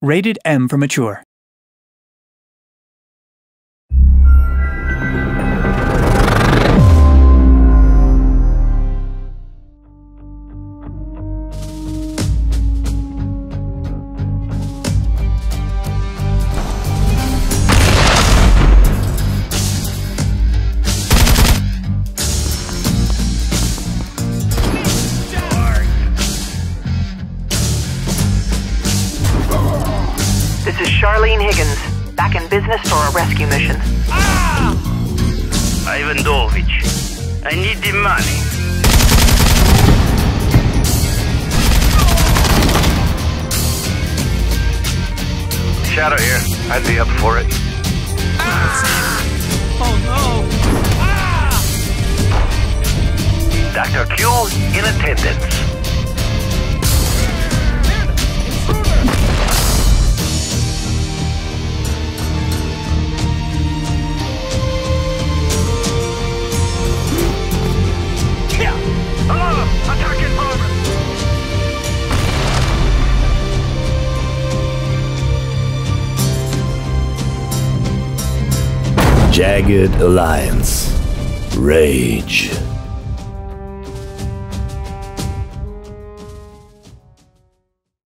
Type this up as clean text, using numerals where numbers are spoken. Rated M for Mature. This is Charlene Higgins, back in business for a rescue mission. Ah! Ivan Dolvich, I need the money. Shadow here, I'd be up for it. Ah! Oh no! Ah! Dr. Kuhl in attendance. Jagged Alliance. Rage.